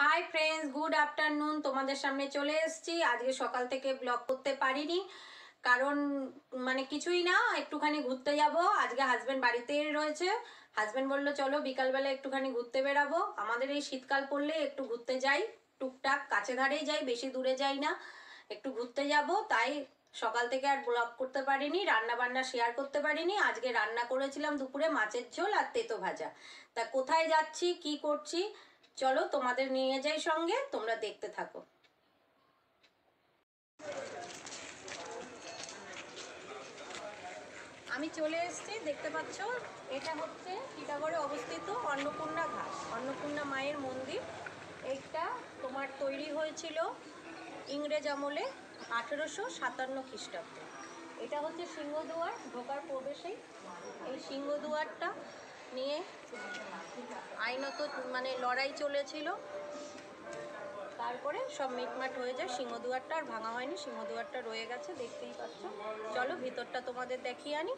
Hi friends good afternoon तुम्हारे सामने चले एसेছি आज के सकाल থেকে ব্লগ করতে পারিনি কারণ মানে কিছুই না একটুখানি ঘুরতে যাব আজকে হাজবেন্ড বাড়িতেই রয়েছে হাজবেন্ড বলল চলো বিকাল বেলা একটুখানি ঘুরতে বেরাবো আমাদের এই শীতকাল পড়লে একটু ঘুরতে যাই টুকটাক কাছে ধারেই যাই বেশি দূরে যাই না একটু ঘুরতে যাব তাই সকাল থেকে আর ব্লগ করতে পারিনি রান্না বান্না শেয়ার করতে পারিনি আজকে রান্না করেছিলাম দুপুরে মাছের ঝোল আর তেতো ভাজা তা কোথায় যাচ্ছি কি করছি चलो तुम्हारे नहीं जाए संगे तुम्हारा देखते थको आमी चले एसेছি देखते पाচ্ছ এটা হচ্ছে টিটাগড়ে অবস্থিত অন্নপূর্ণা ঘাট অন্নপূর্ণা মায়ের मंदिर এটা তোমার তৈরি হয়েছিল ইংরেজ আমলে 1857 খ্রিস্টাব্দে এটা হচ্ছে সিংহদুয়ার ঢোকার প্রবেশেই এই সিংহদুয়ারটা নিয়ে আইনত মানে লড়াই চলেছিল তারপরে সব মিটমাট হয়ে যায় সিংহদুয়ারটা আর ভাঙা হয়নি সিংহদুয়ারটা রয়ে গেছে দেখতেই পাচ্ছ চলো ভিতরটা তোমাদের দেখিয়ে আনি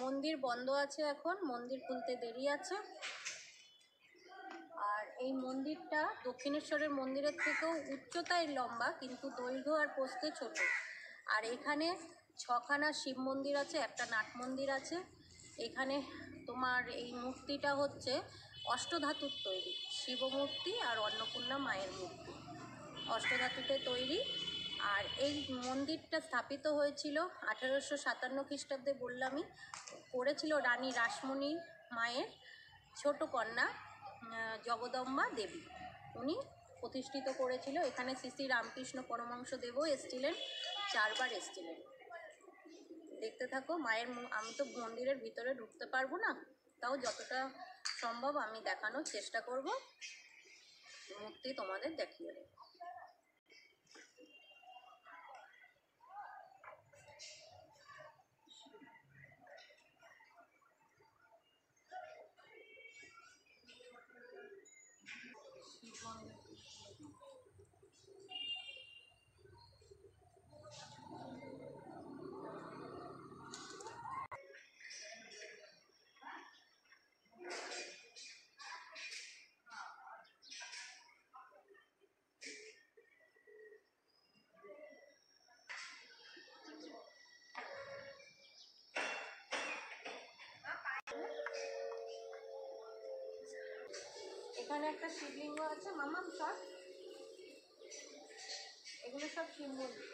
मंदिर बंद आछे एखोन मंदिर खुलते देरी आछे और ये मंदिरटा दक्षिणेश्वर मंदिर थेके उच्चताय लम्बा किन्तु दैर्घ्य और पोस्ते छोट और एखाने छखाना शिव मंदिर आछे एकटा नाट मंदिर आछे एखाने तोमार ये मूर्तिटा होच्छे अष्टधातुर तैरी शिव मूर्ति और अन्नपूर्णा मायेर मूर्ति अष्टधातुते तैरी और ये मंदिरटा स्थापित होयेछिल 1857 ख्रिस्टाब्दे बोल्लामि करेछिल रानी राসমणि मायेर छोट कन्या जगदम्बा देवी उनी प्रतिष्ठित करेछिल एखाने श्री श्री रामकृष्ण परमहंसदेव एसेছিলেন चारबार एसेছিলেন देखते थाको मायेर आमि तो मंदिरेर भितरे ढुकते पारबो ना ताओ जतटा सम्भव आमि देखानोर चेष्टा करब मूर्ति तोमादेर देखिये देब शिवलिंग मामा सब एगुलो सब शिव मंदिर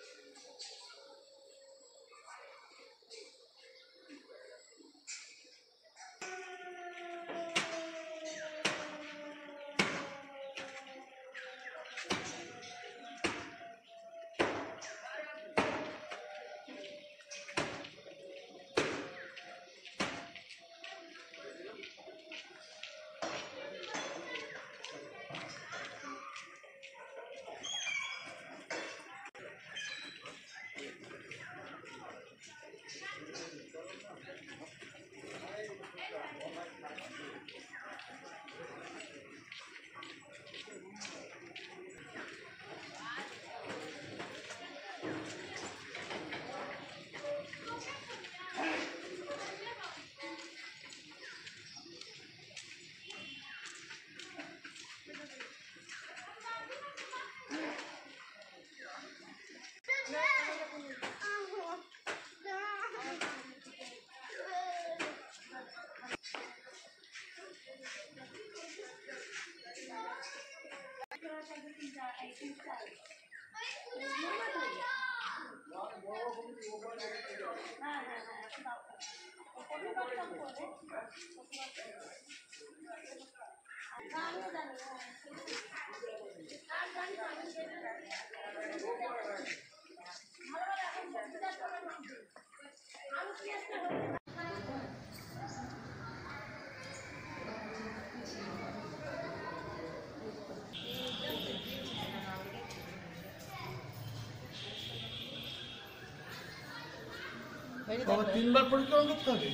तीन बार परिक्रमा करते हैं।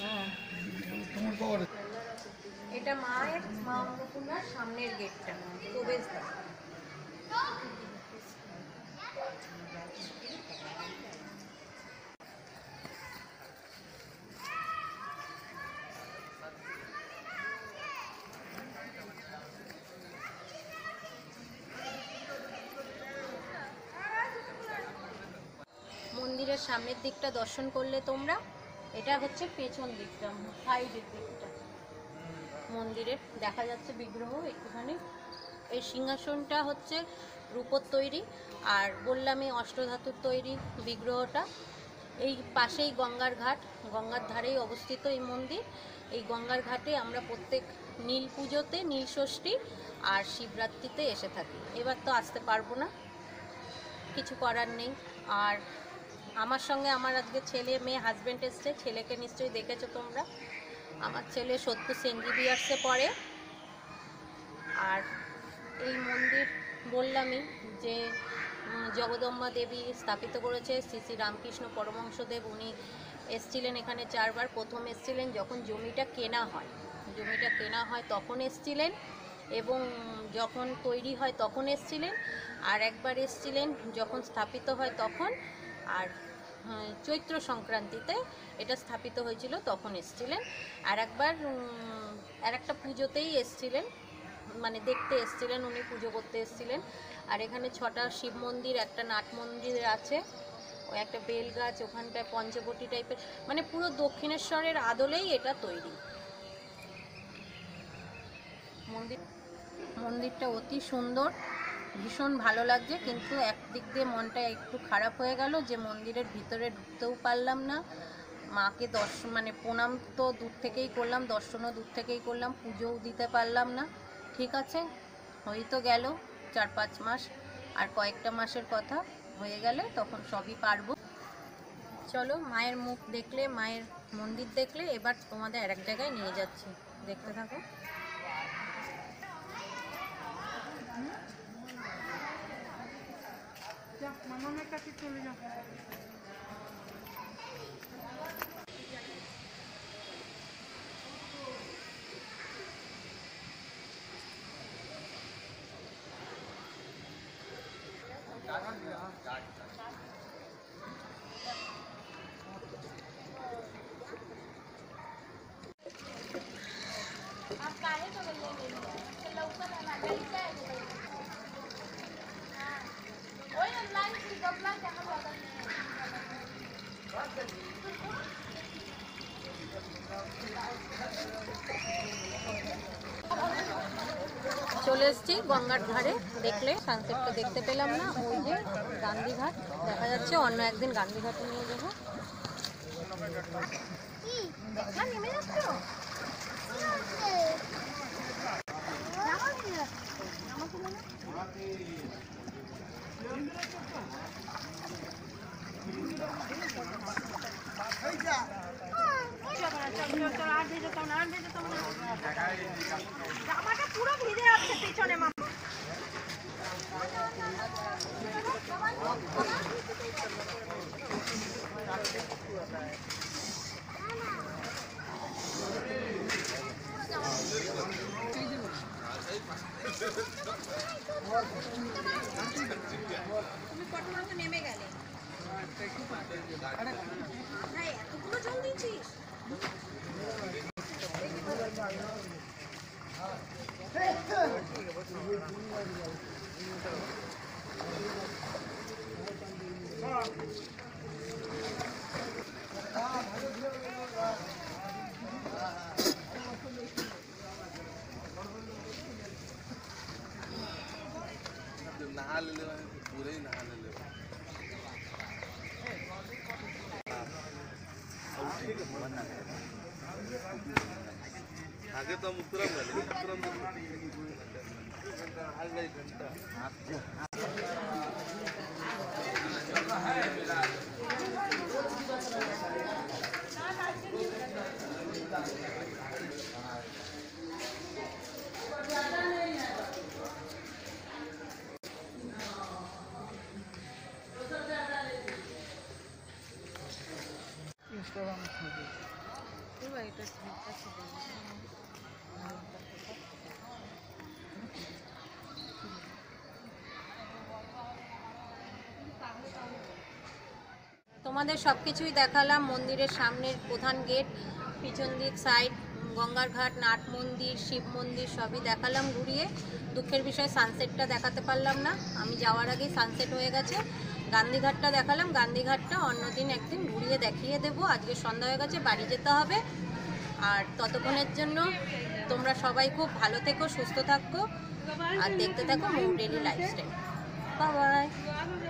हाँ। तुम्हारे पावर है। इटा माँ अन्नपूर्णा सामने गेट टा तो बेस टा। सामने दिक्कत दर्शन कर ले तुम्हरा एटा होच्छे पेचन दिक्कत साइड दिक्कत मंदिर देखा जाच्छे विग्रह एकटुखानी ए सिंहासनटा होच्छे रूपोर तैरी और बोल्लाम अष्टधातुर तैरी विग्रहटा এই পাশেই গঙ্গার ঘাট গঙ্গার ধারেই অবস্থিত এই মন্দির। এই গঙ্গার ঘাটে আমরা প্রত্যেক নীল পূজোতে নীল ষষ্ঠী আর শিবরাত্রিতে এসে থাকি। এবার তো আসতে পারবো না, কিছু করার নেই। আর আমার সঙ্গে আমার আজকে ছেলে মেয়ে হাজব্যান্ড এসছে। ছেলেকে নিশ্চয়ই দেখেছো তোমরা, আমার ছেলে সত্যি সেন্ডিবিয়ার্সে পড়ে। আর এই মন্দির বললামই যে জগদম্বা দেবী স্থাপিত করেছে। শ্রী শ্রী রামকৃষ্ণ পরমহংসদেব উনি এসছিলেন এখানে চারবার। প্রথম এসছিলেন যখন জমিটা কেনা হয় তখন এসছিলেন, এবং যখন তৈরি হয় তখন এসছিলেন, আর একবার এসছিলেন যখন স্থাপিত হয় তখন, আর চৈত্র সংক্রান্তিতে এটা স্থাপিত হয়েছিল তখন এসেছিলেন। আর একবার আর একটা পুজোতেই এসেছিলেন, মানে দেখতে এসেছিলেন, উনি পুজো করতে এসেছিলেন। আর এখানে 6টা শিব মন্দির, একটা নাট মন্দির আছে, ও একটা বেল গাছ, ওখানটায় পঞ্চবটি টাইপের, মানে পুরো দক্ষিণেশ্বরের আদলেই এটা তৈরি। মন্দিরটা অতি সুন্দর, ভীষণ ভালো লাগছে। কিন্তু একদিক দিয়ে মনটা একটু খারাপ হয়ে গেল যে মন্দিরের ভিতরে ঢুকতেও পারলাম না। মাকে দর্শন মানে প্রণাম তো দূর থেকেই করলাম, দর্শনও দূর থেকেই করলাম, পুজোও দিতে পারলাম না। ঠিক আছে, হয়ে তো গেল 4-5 মাস, আর কয়েকটা মাসের কথা হয়ে গেলে তখন সবই পারবো। চলো, মায়ের মুখ দেখলে, মায়ের মন্দির দেখলে, এবার তোমাদের আর এক জায়গায় নিয়ে যাচ্ছি, দেখতে থাকো। চলে এসছি গঙ্গার ধারে, দেখলে সানসেটটা দেখতে পেলাম না। ওই যে গান্ধীঘাট দেখা যাচ্ছে, অন্য একদিন গান্ধীঘাটে নিয়ে যাবো। নেমে গেলে नहा ले पूरे ही नहा ले। ठीक है, आगे तो तुम्हारे सबकिछु देखालाम मंदिर सामने प्रधान गेट पिछन दिक साइड गंगार घाट नाट मंदिर शिव मंदिर सब ही देखालाम घूरिए दुखेर विषय सानसेट्टा देखाते पारलाम ना आमी जावार आगे सानसेट हो गेछे गांधी घाटा देखालाम गांधी घाटा अन्य दिन एक दिन घूरिए देखिए देव आज के सन्ध्या हो गेछे बाड़ी जेते होबे और ततक्षणेर जन्य तोमरा सबाई खूब भालो थेको सुस्थ थाको और देखते थाको मौ डेली लाइफस्टाइल बाय बाय।